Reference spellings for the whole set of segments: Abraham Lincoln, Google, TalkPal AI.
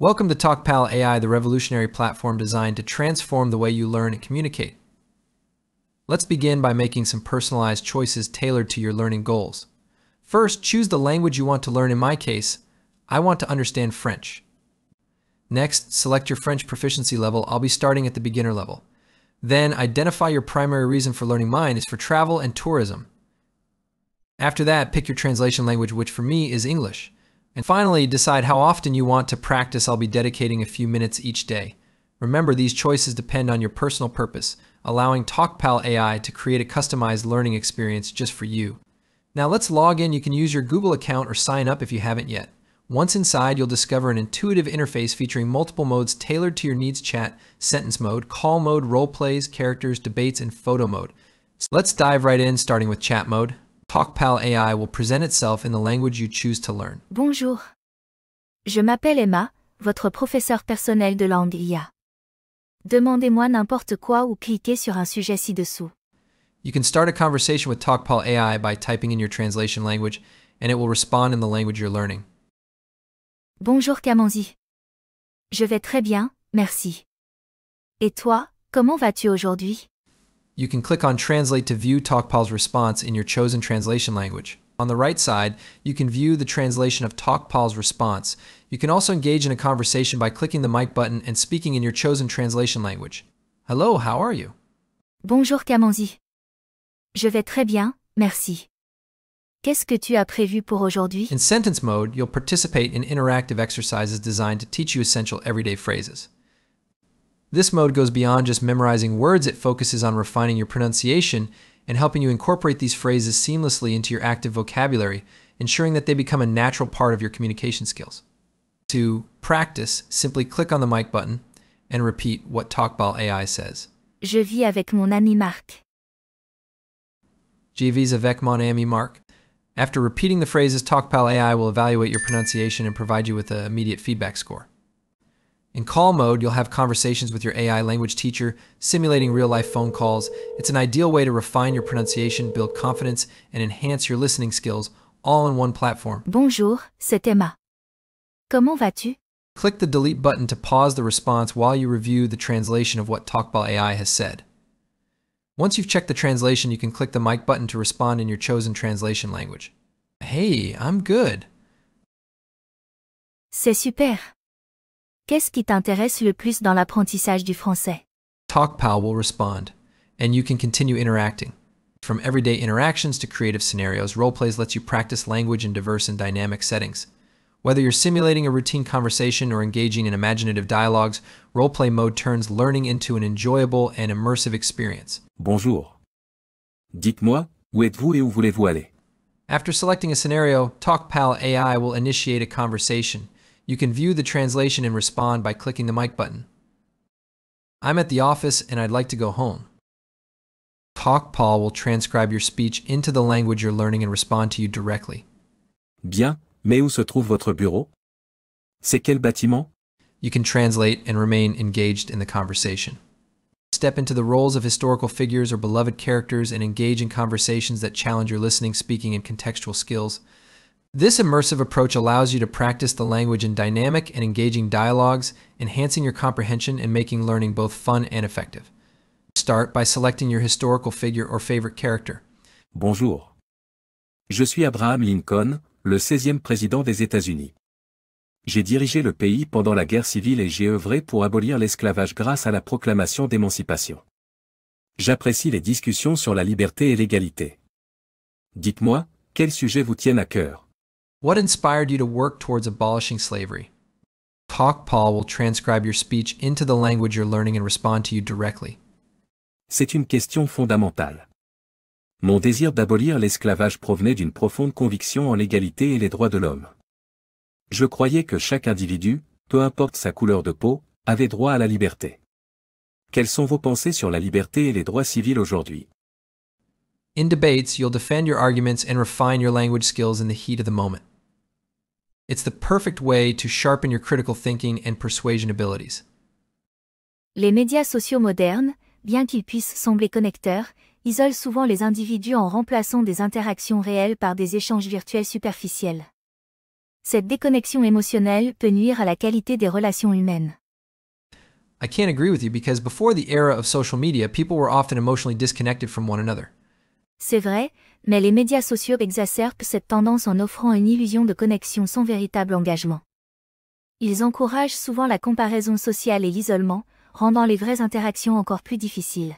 Welcome to TalkPal AI, the revolutionary platform designed to transform the way you learn and communicate. Let's begin by making some personalized choices tailored to your learning goals. First, choose the language you want to learn. In my case, I want to understand French. Next, select your French proficiency level. I'll be starting at the beginner level. Then, identify your primary reason for learning. Mine is for travel and tourism. After that, pick your translation language, which for me is English. And finally, decide how often you want to practice. I'll be dedicating a few minutes each day. Remember, these choices depend on your personal purpose, allowing TalkPal AI to create a customized learning experience just for you. Now let's log in. You can use your Google account or sign up if you haven't yet. Once inside, you'll discover an intuitive interface featuring multiple modes tailored to your needs: chat, sentence mode, call mode, role plays, characters, debates, and photo mode. So let's dive right in, starting with chat mode. TalkPal AI will present itself in the language you choose to learn. Bonjour. Je m'appelle Emma, votre professeur personnel de langue IA. Demandez-moi n'importe quoi ou cliquez sur un sujet ci-dessous. You can start a conversation with TalkPal AI by typing in your translation language, and it will respond in the language you're learning. Bonjour Kamanzi. Je vais très bien, merci. Et toi, comment vas-tu aujourd'hui? You can click on Translate to view TalkPal's response in your chosen translation language. On the right side, you can view the translation of TalkPal's response. You can also engage in a conversation by clicking the mic button and speaking in your chosen translation language. Hello, how are you? Bonjour Kamanzi. Je vais très bien, merci. Qu'est-ce que tu as prévu pour aujourd'hui? In sentence mode, you'll participate in interactive exercises designed to teach you essential everyday phrases. This mode goes beyond just memorizing words. It focuses on refining your pronunciation and helping you incorporate these phrases seamlessly into your active vocabulary, ensuring that they become a natural part of your communication skills. To practice, simply click on the mic button and repeat what TalkPal AI says. Je vis avec mon ami Marc. Je vis avec mon ami Marc. After repeating the phrases, TalkPal AI will evaluate your pronunciation and provide you with an immediate feedback score. In call mode, you'll have conversations with your AI language teacher, simulating real-life phone calls. It's an ideal way to refine your pronunciation, build confidence, and enhance your listening skills, all in one platform. Bonjour, c'est Emma. Comment vas-tu? Click the delete button to pause the response while you review the translation of what TalkPal AI has said. Once you've checked the translation, you can click the mic button to respond in your chosen translation language. Hey, I'm good. C'est super. Qu'est-ce qui t'intéresse le plus dans l'apprentissage du français? TalkPal will respond, and you can continue interacting. From everyday interactions to creative scenarios, roleplays lets you practice language in diverse and dynamic settings. Whether you're simulating a routine conversation or engaging in imaginative dialogues, roleplay mode turns learning into an enjoyable and immersive experience. Bonjour. Dites-moi, où êtes-vous et où voulez-vous aller? After selecting a scenario, TalkPal AI will initiate a conversation. You can view the translation and respond by clicking the mic button. I'm at the office and I'd like to go home. TalkPal will transcribe your speech into the language you're learning and respond to you directly. Bien, mais où se trouve votre bureau? C'est quel bâtiment? You can translate and remain engaged in the conversation. Step into the roles of historical figures or beloved characters and engage in conversations that challenge your listening, speaking, and contextual skills. This immersive approach allows you to practice the language in dynamic and engaging dialogues, enhancing your comprehension and making learning both fun and effective. Start by selecting your historical figure or favorite character. Bonjour. Je suis Abraham Lincoln, le 16e président des États-Unis. J'ai dirigé le pays pendant la guerre civile et j'ai œuvré pour abolir l'esclavage grâce à la proclamation d'émancipation. J'apprécie les discussions sur la liberté et l'égalité. Dites-moi, quels sujets vous tiennent à cœur? What inspired you to work towards abolishing slavery? TalkPal will transcribe your speech into the language you're learning and respond to you directly. C'est une question fondamentale. Mon désir d'abolir l'esclavage provenait d'une profonde conviction en l'égalité et les droits de l'homme. Je croyais que chaque individu, peu importe sa couleur de peau, avait droit à la liberté. Quelles sont vos pensées sur la liberté et les droits civils aujourd'hui? In debates, you'll defend your arguments and refine your language skills in the heat of the moment. It's the perfect way to sharpen your critical thinking and persuasion abilities. Les médias sociaux modernes, bien qu'ils puissent sembler connecteurs, isolent souvent les individus en remplaçant des interactions réelles par des échanges virtuels superficiels. Cette déconnexion émotionnelle peut nuire à la qualité des relations humaines. I can't agree with you because before the era of social media, people were often emotionally disconnected from one another. C'est vrai, mais les médias sociaux exacerbent cette tendance en offrant une illusion de connexion sans véritable engagement. Ils encouragent souvent la comparaison sociale et l'isolement, rendant les vraies interactions encore plus difficiles.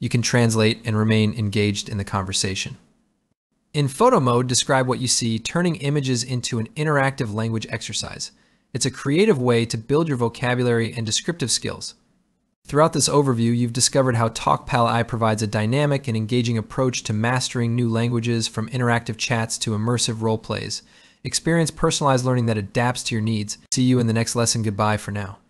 You can translate and remain engaged in the conversation. In photo mode, describe what you see, turning images into an interactive language exercise. It's a creative way to build your vocabulary and descriptive skills. Throughout this overview, you've discovered how TalkPal AI provides a dynamic and engaging approach to mastering new languages, from interactive chats to immersive role plays. Experience personalized learning that adapts to your needs. See you in the next lesson. Goodbye for now.